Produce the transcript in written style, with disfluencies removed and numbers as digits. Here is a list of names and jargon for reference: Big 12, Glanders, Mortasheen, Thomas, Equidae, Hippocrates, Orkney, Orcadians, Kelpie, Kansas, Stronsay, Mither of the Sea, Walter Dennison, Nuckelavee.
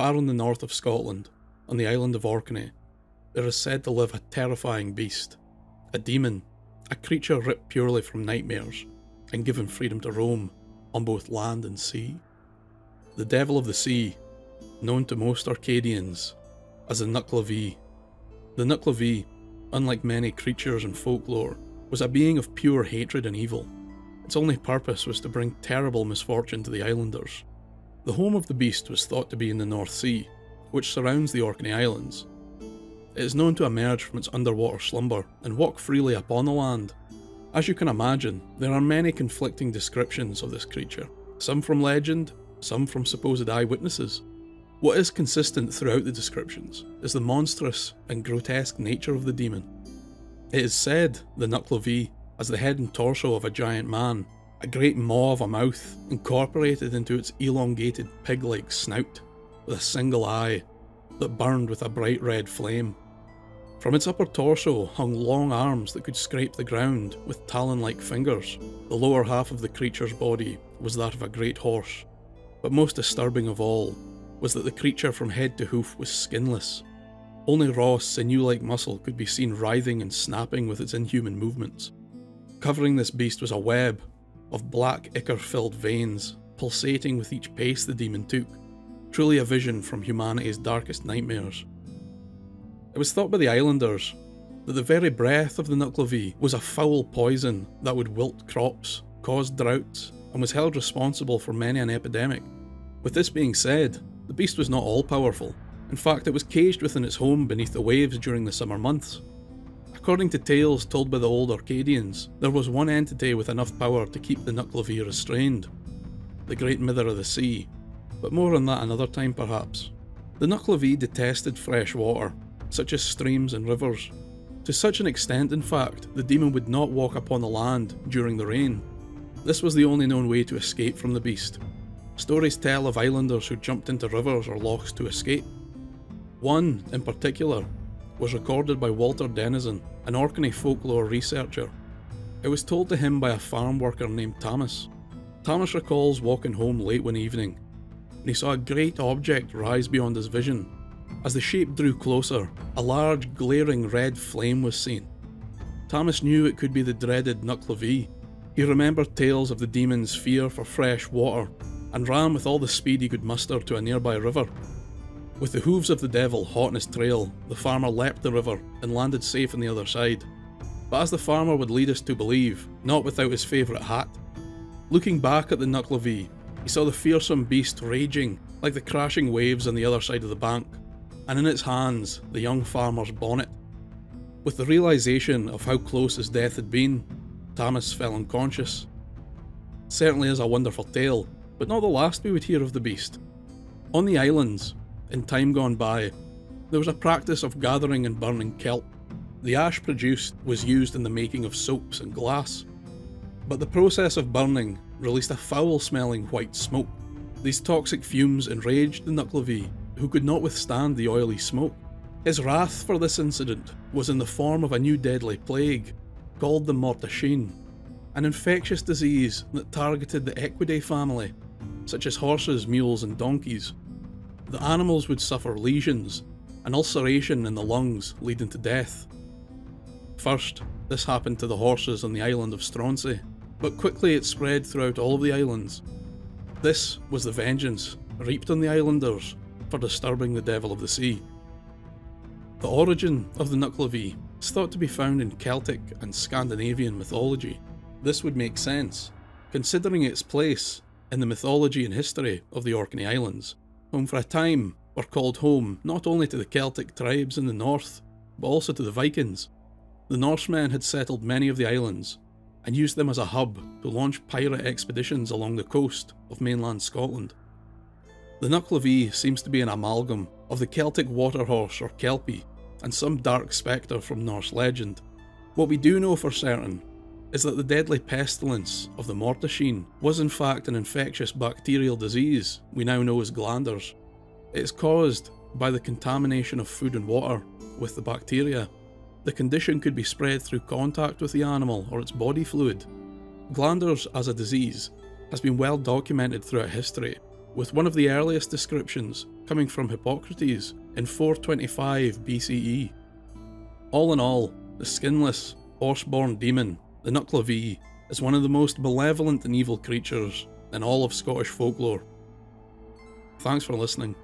far in the north of Scotland, on the island of Orkney, there is said to live a terrifying beast, a demon, a creature ripped purely from nightmares and given freedom to roam on both land and sea. The Devil of the Sea, known to most Orcadians as the Nuckelavee. The Nuckelavee, unlike many creatures in folklore, was a being of pure hatred and evil. Its only purpose was to bring terrible misfortune to the islanders. The home of the beast was thought to be in the North Sea, which surrounds the Orkney Islands. It is known to emerge from its underwater slumber and walk freely upon the land. As you can imagine, there are many conflicting descriptions of this creature, some from legend, some from supposed eyewitnesses. What is consistent throughout the descriptions is the monstrous and grotesque nature of the demon. It is said, the Nuckelavee, as the head and torso of a giant man, a great maw of a mouth incorporated into its elongated pig-like snout, with a single eye that burned with a bright red flame. From its upper torso hung long arms that could scrape the ground with talon-like fingers. The lower half of the creature's body was that of a great horse, but most disturbing of all was that the creature from head to hoof was skinless. Only raw, sinew-like muscle could be seen writhing and snapping with its inhuman movements. Covering this beast was a web of black ichor-filled veins, pulsating with each pace the demon took. Truly a vision from humanity's darkest nightmares. It was thought by the islanders that the very breath of the Nuckelavee was a foul poison that would wilt crops, cause droughts, and was held responsible for many an epidemic. With this being said, the beast was not all-powerful. In fact, it was caged within its home beneath the waves during the summer months. According to tales told by the old Orcadians, there was one entity with enough power to keep the Nuckelavee restrained, the great Mither of the Sea, but more on that another time perhaps. The Nuckelavee detested fresh water, such as streams and rivers. To such an extent, in fact, the demon would not walk upon the land during the rain. This was the only known way to escape from the beast. Stories tell of islanders who jumped into rivers or lochs to escape. One, in particular, was recorded by Walter Dennison, an Orkney folklore researcher. It was told to him by a farm worker named Thomas. Thomas recalls walking home late one evening, and he saw a great object rise beyond his vision. As the shape drew closer, a large glaring red flame was seen. Thomas knew it could be the dreaded Nuckelavee. He remembered tales of the demon's fear for fresh water and ran with all the speed he could muster to a nearby river. With the hooves of the devil hot in his trail, the farmer leapt the river and landed safe on the other side. But as the farmer would lead us to believe, not without his favourite hat. Looking back at the Nuckelavee, he saw the fearsome beast raging like the crashing waves on the other side of the bank, and in its hands, the young farmer's bonnet. With the realisation of how close his death had been, Thomas fell unconscious. It certainly is a wonderful tale, but not the last we would hear of the beast. On the islands, in time gone by, there was a practice of gathering and burning kelp. The ash produced was used in the making of soaps and glass, but the process of burning released a foul-smelling white smoke. These toxic fumes enraged the Nuckelavee, who could not withstand the oily smoke. His wrath for this incident was in the form of a new deadly plague, called the Mortasheen, an infectious disease that targeted the Equidae family, such as horses, mules and donkeys. The animals would suffer lesions and ulceration in the lungs, leading to death. First, this happened to the horses on the island of Stronsay, but quickly it spread throughout all of the islands. This was the vengeance reaped on the islanders for disturbing the Devil of the Sea. The origin of the Nuckelavee is thought to be found in Celtic and Scandinavian mythology. This would make sense, considering its place in the mythology and history of the Orkney Islands, whom for a time were called home not only to the Celtic tribes in the north, but also to the Vikings. The Norsemen had settled many of the islands, and used them as a hub to launch pirate expeditions along the coast of mainland Scotland. The Nuckelavee seems to be an amalgam of the Celtic waterhorse or Kelpie and some dark spectre from Norse legend. What we do know for certain is that the deadly pestilence of the Mortasheen was in fact an infectious bacterial disease we now know as glanders. It is caused by the contamination of food and water with the bacteria. The condition could be spread through contact with the animal or its body fluid. Glanders as a disease has been well documented throughout history with one of the earliest descriptions coming from Hippocrates in 425 BCE. All in all, the skinless, horse-born demon, the Nuckelavee, is one of the most malevolent and evil creatures in all of Scottish folklore. Thanks for listening.